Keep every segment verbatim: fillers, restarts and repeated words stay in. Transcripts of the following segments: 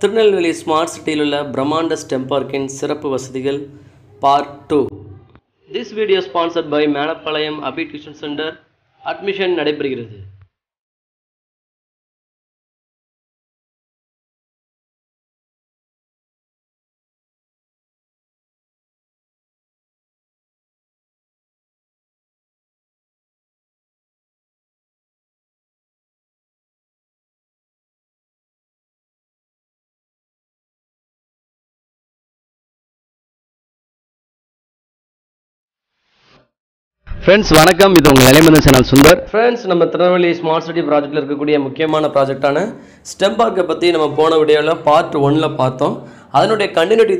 Tirunelveli Smart City Lula Brahmanda STEM Park in Sirappu Vasadigal Part two. This video is sponsored by Melappalayam Abhishek Kushan Center. Admission நடைபெறுகிறது. Friends, welcome. This is my channel Sundar. Friends, we have a smart city project. We have STEM Park part one. That's continuity.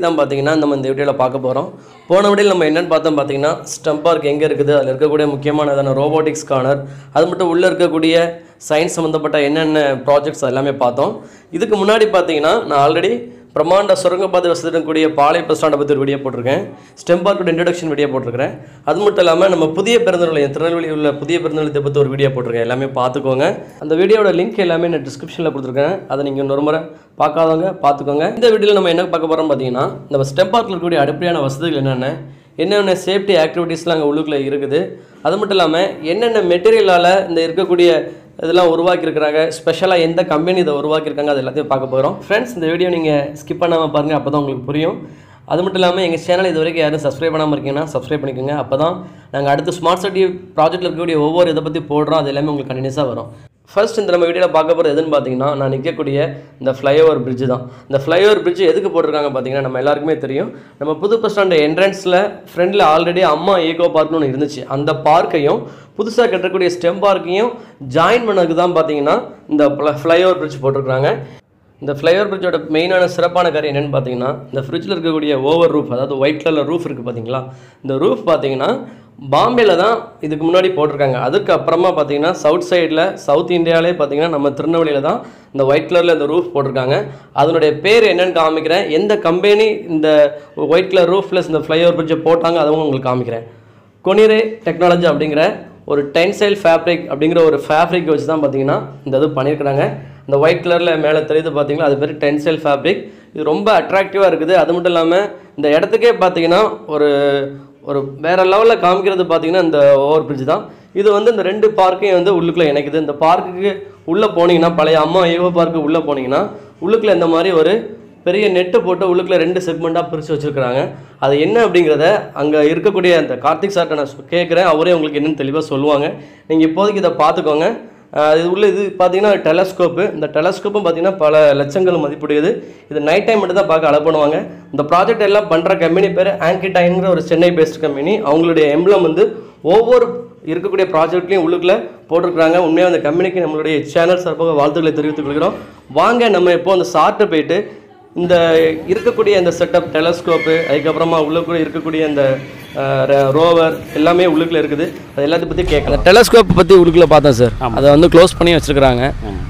STEM Park is robotics corner. That's science projects. This already பிரமாண்ட சுரங்கப்பாதை வசதியுடன் கூடிய பாலை bus ஸ்டாண்டை பற்றி ஒரு video போட்டிருக்கேன். Stem பார்க்கோட introduction video போட்டிருக்கிறேன். அது மட்டும் இல்லாமல் நம்ம புதிய பேருந்து நிலையம் திருநெல்வேலியில் உள்ள புதிய பேருந்து நிலையத்தை பற்றி ஒரு வீடியோ போட்டிருக்கேன். எல்லாமே பார்த்துக்கோங்க. அந்த வீடியோட லிங்க் எல்லாமே நான் டிஸ்கிரிப்ஷனில் கொடுத்துருக்கேன். அதை நீங்கள் இன்னொரு முறை பார்க்காதவங்க பார்த்துக்கோங்க. இந்த வீடியோவில் நம்ம என்ன பார்க்க போகிறோம் பார்த்தீங்கன்னா, நம்ம ஸ்டெம் பார்க்கில் இருக்கக்கூடிய அடிப்படையான வசதிகள் என்னென்ன என்னென்ன சேஃப்டி ஆக்டிவிட்டீஸ்லாம் அங்கே உள்ளுக்குள்ளே இருக்குது, அது மட்டும் இல்லாமல் என்னென்ன மெட்டீரியலால் இந்த இருக்கக்கூடிய இதெல்லாம் உருவாக்கியிருக்கிறாங்க, ஸ்பெஷலாக எந்த கம்பெனி இதை உருவாக்கியிருக்காங்க, அது எல்லாத்தையும் பார்க்க போகிறோம். ஃப்ரெண்ட்ஸ், இந்த வீடியோ நீங்கள் ஸ்கிப் பண்ணாமல் பாருங்கள், அப்போ தான் உங்களுக்கு புரியும். அது மட்டும் இல்லாமல் எங்கள் சேனல் இது வரைக்கும் யாரும் சப்ஸ்கிரைப் பண்ணாமல் இருக்கீங்கன்னா சப்ஸ்கிரைப் பண்ணிக்கோங்க. அப்போ தான் நாங்கள் அடுத்து ஸ்மார்ட் சிட்டி ப்ராஜெக்ட்டில் இருக்கக்கூடிய ஒவ்வொரு இதை பற்றி போடுறோம், அது எல்லாமே உங்களுக்கு கண்டினியூஸாக வரும். ஃபர்ஸ்ட் இந்த நம்ம வீடியோவில் பார்க்க போகிறது எதுன்னு பார்த்தீங்கன்னா, நான் நிற்கக்கூடிய இந்த ஃப்ளைஓவர் பிரிட்ஜு தான். இந்த ஃப்ளைஓவர் பிரிட்ஜு எதுக்கு போட்டிருக்காங்க பார்த்தீங்கன்னா, நம்ம எல்லாருக்குமே தெரியும், நம்ம புது பஸ் ஸ்டாண்டு என்ட்ரன்ஸில் ஃப்ரெண்டில் ஆல்ரெடி அம்மா ஈகோ பார்க்னு ஒன்று இருந்துச்சு. அந்த பார்க்கையும் புதுசாக கட்டக்கூடிய ஸ்டெம் பார்க்கையும் ஜாயின் பண்ணதுக்கு தான் பார்த்தீங்கன்னா இந்த ஃப்ளைஓவர் பிரிட்ஜ் போட்டிருக்கிறாங்க. இந்த ஃப்ளைஓவர் பிரிட்ஜோட மெயினான சிறப்பான காரியம் என்னென்னு பார்த்தீங்கன்னா, இந்த ஃப்ரிட்ஜில் இருக்கக்கூடிய ஓவர் ரூஃப், அதாவது ஒயிட் கலரில் ரூஃப் இருக்குது பார்த்தீங்களா, இந்த ரூஃப் பார்த்தீங்கன்னா பாம்பேல தான் இதுக்கு முன்னாடி போட்டிருக்காங்க. அதுக்கப்புறமா பார்த்தீங்கன்னா சவுத் சைடில் சவுத் இந்தியாவிலே பார்த்தீங்கன்னா நம்ம திருநெல்வேலியில் தான் இந்த ஒயிட் கலரில் இந்த ரூஃப் போட்டிருக்காங்க. அதனுடைய பேர் என்னென்னு காமிக்கிறேன், எந்த கம்பெனி இந்த ஒயிட் கலர் ரூஃப் ப்ளஸ் இந்த ஃப்ளைஓவர் பிரிட்ஜை போட்டாங்க அதுவும் உங்களுக்கு காமிக்கிறேன். கொனிரே டெக்னாலஜி அப்படிங்கிற ஒரு டென்சைல் ஃபேப்ரிக் அப்படிங்கிற ஒரு ஃபேப்ரிக் வச்சு தான் பார்த்தீங்கன்னா இந்த இது பண்ணியிருக்கிறாங்க. இந்த ஒயிட் கலரில் மேலே தெரியுது பார்த்தீங்களா, அது பேர் டென்சைல் ஃபேப்ரிக். இது ரொம்ப அட்ராக்டிவாக இருக்குது. அது மட்டும் இல்லாமல் இந்த இடத்துக்கே பார்த்தீங்கன்னா ஒரு ஒரு வேறு லெவலில் காமிக்கிறது பார்த்தீங்கன்னா இந்த ஓவர் பிரிட்ஜ் தான். இது வந்து இந்த ரெண்டு பார்க்கையும் வந்து உள்ளுக்குள்ளே இணைக்குது. இந்த பார்க்குக்கு உள்ளே போனீங்கன்னா, பழைய அம்மா ஈகோ பார்க்கு உள்ளே போனீங்கன்னா உள்ளுக்குள்ளே இந்த மாதிரி ஒரு பெரிய நெட்டு போட்டு உள்ளுக்குள்ளே ரெண்டு செக்மெண்ட்டாக பிரித்து வச்சுருக்கிறாங்க. அது என்ன அப்படிங்கிறத அங்கே இருக்கக்கூடிய அந்த கார்த்திக் சார்கிட்ட நான் கேட்குறேன், அவரே உங்களுக்கு என்னென்னு தெளிவாக சொல்லுவாங்க. நீங்கள் இப்போதைக்கு இதை பார்த்துக்கோங்க. இது உள்ள இது பார்த்தீங்கன்னா டெலஸ்கோப்பு. இந்த டெலஸ்கோப்பும் பார்த்தீங்கன்னா பல லட்சங்கள் மதிப்புடையது. இது நைட் டைம் மட்டும் தான் பார்க்க அலோ பண்ணுவாங்க. இந்த ப்ராஜெக்ட் எல்லாம் பண்ணுற கம்பெனி பேர் ஆங்கிடைங்கிற ஒரு சென்னை பேஸ்ட் கம்பெனி. அவங்களுடைய எம்ப்ளம் வந்து ஒவ்வொரு இருக்கக்கூடிய ப்ராஜெக்ட்லையும் உள்ளுக்குள்ளே போட்டிருக்கிறாங்க. உண்மையாக அந்த கம்பெனிக்கு நம்மளுடைய சேனல் சார்பாக வாழ்த்துக்களை தெரிவித்துக் கொள்கிறோம். வாங்க நம்ம இப்போ அந்த சார்ட்டை போயிட்டு இந்த இருக்கக்கூடிய அந்த செட்டப் டெலஸ்கோப்பு, அதுக்கப்புறமா உள்ளுக்குள்ளே இருக்கக்கூடிய அந்த ரோவர் எல்லாமே உள்ளுக்குள்ளே இருக்குது, அது எல்லாத்தையும் பற்றி கேட்கலாம். டெலஸ்கோப் பற்றி உள்ளுக்குள்ளே பார்த்தேன் சார், அதை வந்து க்ளோஸ் பண்ணி வச்சுருக்கிறாங்க.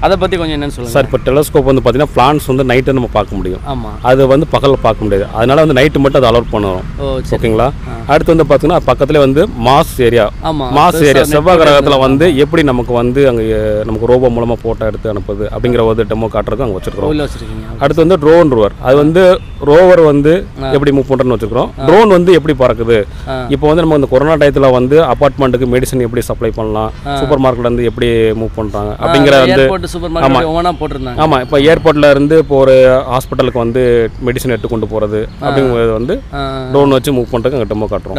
அதை பற்றி கொஞ்சம் என்னென்னு சொல்லுங்கள் சார். இப்போ டெலஸ்கோப் வந்து பார்த்தீங்கன்னா பிளான்ஸ் வந்து நைட்டு நம்ம பார்க்க முடியும். ஆமாம், அது வந்து பகலில் பார்க்க முடியாது. அதனால் வந்து நைட்டு மட்டும் அதை அலோட் பண்ணுவோம். ஓகேங்களா. அடுத்து வந்து பார்த்தீங்கன்னா பக்கத்தில் வந்து மாஸ் ஏரியா. ஆமாம், மாஸ் ஏரியா செவ்வாய் கிரகத்தில் வந்து எப்படி நமக்கு வந்து அங்கே நமக்கு ரோபோ மூலமாக ஃபோட்டோ எடுத்து அனுப்புது அப்படிங்கிற ஒரு டெமோ காட்டுறது அங்கே வச்சுருக்கோம். அடுத்து வந்து ட்ரோன் ரோவர். அது வந்து ரோவர் வந்து எப்படி மூவ் பண்ணுறோன்னு வச்சுருக்கிறோம். ட்ரோன் வந்து எப்படி பறக்குது, இப்போ வந்து நம்ம இந்த கொரோனா டயத்தில் வந்து அபார்ட்மெண்ட்டுக்கு மெடிசன் எப்படி சப்ளை பண்ணலாம், சூப்பர் மார்க்கெட்ல இருந்து எப்படி மூவ் பண்றாங்க அப்படிங்கிற வந்து. ஆமாம், இப்போ ஏர்போர்ட்ல இருந்து இப்போ ஒரு ஹாஸ்பிட்டலுக்கு வந்து மெடிசன் எடுத்து கொண்டு போறது அப்படிங்கிறது வந்து ட்ரோன் வச்சு மூவ் பண்றதுக்கு அங்கே டெமோ காட்டுறோம்.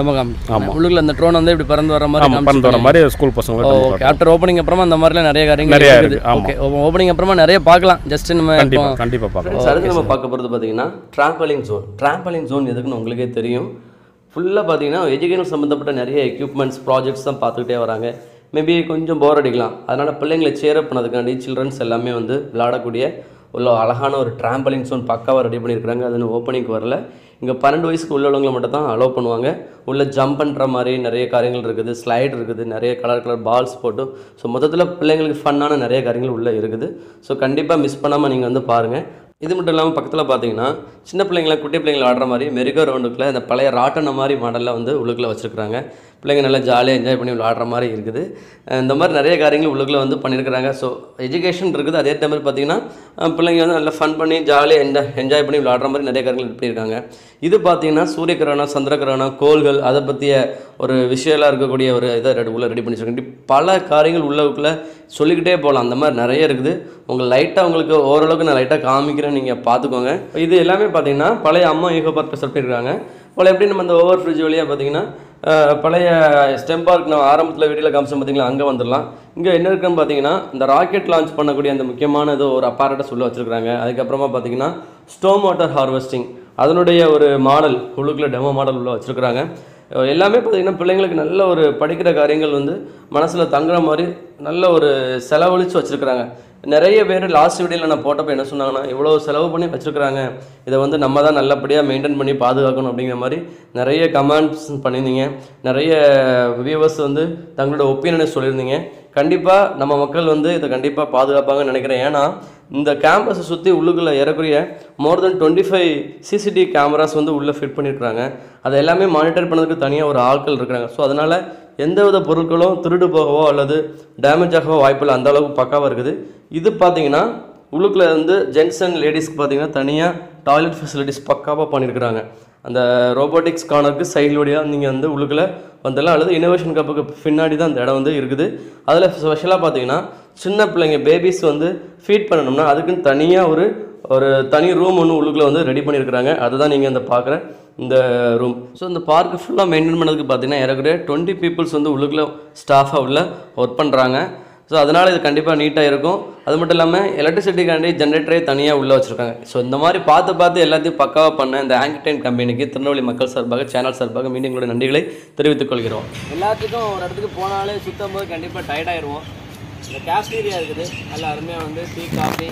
ஆமாம், உள்ளுக்குள்ள அந்த ட்ரோன் வந்து இப்படி பறந்து வர மாதிரி பறந்து வர மாதிரி ஸ்கூல் பசங்க. ஓகே, ஆஃப்டர் ஓப்பனிங் அப்புறமா அந்த மாதிரிலாம் நிறைய காரியங்கள் நிறைய இருக்குது. ஓகே, ஓப்பனிங் அப்புறமா நிறைய பார்க்கலாம். ஜஸ்ட் நம்ம கண்டிப்பாக கண்டிப்பாக பார்க்கலாம். அடுத்து நம்ம பார்க்க போகிறது பார்த்தீங்கன்னா ட்ராம்பலின் ஜோன். ட்ராம்பலின் ஜோன் எதுக்குன்னு உங்களுக்கே தெரியும். ஃபுல்லாக பார்த்தீங்கன்னா எஜுகேஷன் சம்மந்தப்பட்ட நிறைய எக்யூப்மெண்ட்ஸ் ப்ராஜெக்ட்ஸ் தான் பார்த்துக்கிட்டே வராங்க. மேபி கொஞ்சம் போர் அடிக்கலாம், அதனால் பிள்ளைங்களை சேரப் பண்ணதுக்காண்டி சில்ட்ரன்ஸ் எல்லாமே வந்து விளையாடக்கூடிய உள்ள அழகான ஒரு ட்ராம்பலிங் ஜோன் பக்காவாக ரெடி பண்ணியிருக்கிறாங்க. அது ஓப்பனிங்க்கு வரல. இங்கே பன்னெண்டு வயசுக்கு உள்ளவங்களை மட்டும் தான் அலோவ் பண்ணுவாங்க. உள்ளே ஜம்ப் பண்ணுற மாதிரி நிறைய காரியங்கள் இருக்குது, ஸ்லைடு இருக்குது, நிறைய கலர் கலர் பால்ஸ் போட்டு. ஸோ மொத்தத்தில் பிள்ளைங்களுக்கு ஃபன்னான நிறைய காரியங்கள் உள்ளே இருக்குது. ஸோ கண்டிப்பாக மிஸ் பண்ணாமல் நீங்கள் வந்து பாருங்கள். இது மட்டும் இல்லாமல் பக்கத்தில் பார்த்தீங்கன்னா சின்ன பிள்ளைங்கள குட்டி பிள்ளைங்களை ஆடுற மாதிரி மெரிகோ ரவுண்டுக்குள்ளே இந்த பழைய ராட்டன மாதிரி மாடலில் வந்து உள்ளுக்குள்ளே வச்சுருக்கிறாங்க. பிள்ளைங்க நல்லா ஜாலியாக என்ஜாய் பண்ணி விளையாடுற மாதிரி இருக்குது. இந்த மாதிரி நிறைய காரியங்கள் உள்ளுக்குள்ளே வந்து பண்ணியிருக்கிறாங்க. ஸோ எஜுகேஷன் இருக்குது, அதே டைமில் பார்த்திங்கன்னா பிள்ளைங்க வந்து நல்லா ஃபன் பண்ணி ஜாலியாக என்ஜாய் என்ஜாய் பண்ணி விளையாடுற மாதிரி நிறைய காரியங்கள் பண்ணியிருக்காங்க. இது பார்த்திங்கன்னா சூரிய கிரகணம், சந்திர கிரகணம், கோள்கள், அதை பற்றிய ஒரு விஷயம்லாம் இருக்கக்கூடிய ஒரு இதை ரெடி உள்ள ரெடி பண்ணி வச்சுருக்கேன். பல காரியங்கள் உள்ளவுக்குள்ளே சொல்லிக்கிட்டே போகலாம், அந்த மாதிரி நிறைய இருக்குது. உங்கள் லைட்டாக உங்களுக்கு ஓரளவுக்கு நான் லைட்டாக காமிக்கிறேன், நீங்கள் பார்த்துக்கோங்க. இது எல்லாமே பார்த்திங்கன்னா பழைய அம்மா ஈகோ பார்க் ப்ரெசெப்ட் இருக்காங்க. பழைய எப்படி நம்ம அந்த ஓவர் ஃப்ரிட்ஜ் வழியாக பார்த்திங்கன்னா பழைய ஸ்டெம் பார்க் நான் ஆரம்பத்தில் வீடியோவில் காமிச்சோம் பார்த்திங்களா, அங்கே வந்துடலாம். இங்கே என்ன இருக்குன்னு பார்த்திங்கன்னா இந்த ராக்கெட் லான்ச் பண்ணக்கூடிய அந்த முக்கியமான ஏதோ ஒரு அப்பாரட்டஸ் உள்ள வச்சுருக்காங்க. அதுக்கப்புறமா பார்த்திங்கன்னா ஸ்டோம் வாட்டர் ஹார்வெஸ்டிங் அதனுடைய ஒரு மாடல் உள்ளுக்குள்ளே டெமோ மாடல் உள்ள வச்சுருக்குறாங்க. எல்லாமே பார்த்திங்கன்னா பிள்ளைங்களுக்கு நல்ல ஒரு படிக்கிற காரியங்கள் வந்து மனசில் தங்குற மாதிரி நல்ல ஒரு செலவழித்து வச்சுருக்குறாங்க. நிறைய பேர் லாஸ்ட் வீடியோவில் நான் போட்டப்போ என்ன சொன்னாங்கன்னா, இவ்வளோ செலவு பண்ணி வச்சுருக்குறாங்க, இதை வந்து நம்ம தான் நல்லபடியாக மெயின்டைன் பண்ணி பாதுகாக்கணும் அப்படிங்கிற மாதிரி நிறைய கமெண்ட்ஸ் பண்ணியிருந்தீங்க. நிறைய வியூவர்ஸ் வந்து தங்களோட ஒப்பீனியனை சொல்லியிருந்தீங்க. கண்டிப்பாக நம்ம மக்கள் வந்து இதை கண்டிப்பாக பாதுகாப்பாங்கன்னு நினைக்கிறேன். ஏன்னா இந்த கேம்பஸை சுற்றி உள்ளுக்குள்ளே ஏறக்குரிய more than twenty five CCTV cameras வந்து உள்ளே ஃபிட் பண்ணியிருக்கிறாங்க. அதை எல்லாமே மானிட்டர் பண்ணுறதுக்கு தனியாக ஒரு ஆட்கள் இருக்கிறாங்க. ஸோ அதனால் எந்தவித பொருட்களும் திருடு போகவோ அல்லது டேமேஜ் ஆகவோ வாய்ப்பில்லை, அந்தளவுக்கு பக்காவாக இருக்குது. இது பார்த்திங்கன்னா உள்ளுக்குள்ளே வந்து ஜென்ஸ் அண்ட் லேடிஸ்க்கு பார்த்திங்கன்னா தனியாக டாய்லெட் ஃபெசிலிட்டிஸ் பக்காவாக பண்ணியிருக்கிறாங்க. அந்த ரோபோட்டிக்ஸ் கார்னருக்கு சைடில் வழியாக நீங்கள் வந்து உள்ளுக்குள்ளே வந்தெல்லாம் அல்லது இனோவேஷன் கப்புக்கு பின்னாடி தான் அந்த இடம் வந்து இருக்குது. அதில் ஸ்பெஷலாக பார்த்திங்கன்னா சின்ன பிள்ளைங்க பேபிஸ் வந்து ஃபீட் பண்ணணும்னா அதுக்குன்னு தனியாக ஒரு ஒரு தனி ரூம் ஒன்று உள்ளுக்குள்ளே வந்து ரெடி பண்ணியிருக்கிறாங்க. அதுதான் நீங்கள் அந்த பார்க்குற இந்த ரூம். ஸோ இந்த பார்க்கு ஃபுல்லாக மெயின்டைன் பண்ணதுக்கு பார்த்திங்கன்னா ஏறக்குறைய டுவெண்ட்டி பீப்புள்ஸ் வந்து உள்ளுக்குள்ளே ஸ்டாஃபாக உள்ள ஒர்க் பண்ணுறாங்க. ஸோ அதனால் இது கண்டிப்பாக நீட்டாக இருக்கும். அது மட்டும் இல்லாமல் எலக்ட்ரிசிட்டிக்காண்டி ஜென்ரேட்டரே தனியாக உள்ளே வச்சுருக்காங்க. ஸோ இந்த மாதிரி பார்த்து பார்த்து எல்லாத்தையும் பக்காவாக பண்ண இந்த ஆங்கிடைன் கம்பெனிக்கு திருநெல்வேலி மக்கள் சார்பாக சேனல் சார்பாக மீடியங்களோட நன்றிகளை தெரிவித்துக் கொள்கிறோம். எல்லாத்துக்கும் ஒரு இடத்துக்கு போனாலே சுத்தம் போது கண்டிப்பாக டயர்டாகிடுவோம். இந்த கேஃபேரியா இருக்குது, நல்லா அருமையாக வந்து டீ, காஃபி,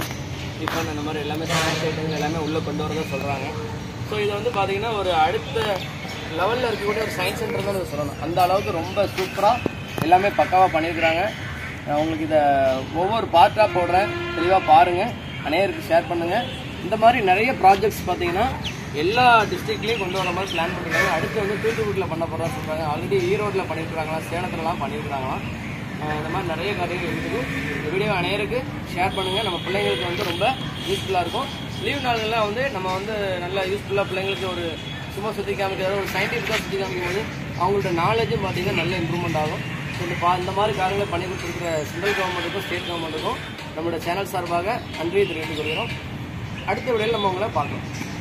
டிஃபன் அந்த மாதிரி எல்லாமே ஐட்டங்கள் எல்லாமே உள்ளே கொண்டு வரதா சொல்கிறாங்க. ஸோ இது வந்து பார்த்திங்கன்னா ஒரு அடுத்த லெவலில் இருக்கக்கூடிய ஒரு சயின்ஸ் சென்டர் தான் சொல்லணும். அந்த அளவுக்கு ரொம்ப சூப்பராக எல்லாமே பக்காவாக பண்ணியிருக்கிறாங்க. நான் உங்களுக்கு இதை ஒவ்வொரு பார்ட்டாக போடுறேன், தெளிவாக பாருங்கள், அனைவருக்கு ஷேர் பண்ணுங்கள். இந்த மாதிரி நிறைய ப்ராஜெக்ட்ஸ் பார்த்திங்கன்னா எல்லா டிஸ்ட்ரிக்ட்லேயும் கொண்டு வர மாதிரி பிளான் பண்ணியிருக்காங்க. அடுத்து வந்து தூத்துக்குடியில் பண்ண போகிறதா சொல்கிறாங்க. ஆல்ரெடி ஈரோட்டில் பண்ணியிருக்கிறாங்களா, சேலத்துலலாம் பண்ணியிருக்கிறாங்களா, இந்த மாதிரி நிறைய காரியங்கள் இருக்குது. இந்த வீடியோ அனைவருக்கு ஷேர் பண்ணுங்கள். நம்ம பிள்ளைங்களுக்கு வந்து ரொம்ப யூஸ்ஃபுல்லாக இருக்கும். லீவ் நாள்கள்லாம் வந்து நம்ம வந்து நல்லா யூஸ்ஃபுல்லாக பிள்ளைங்களுக்கு ஒரு சும்மா சுற்றி காமிக்கிறது, ஒரு சயின்டிஃபிக்காக சுற்றி காமிக்கும்போது அவங்களோட நாலேஜும் பார்த்திங்கன்னா நல்ல இம்ப்ரூவ்மெண்ட் ஆகும். இப்போ இந்த மாதிரி காரியங்களை பண்ணி கொடுத்துருக்கிற சென்ட்ரல் கவர்மெண்ட்டுக்கும் ஸ்டேட் கவர்மெண்ட்டுக்கும் நம்மளோட சேனல் சார்பாக நன்றியை தெரிவித்துக் கொள்கிறோம். அடுத்த விடையில் நம்ம உங்களை பார்க்கலாம்.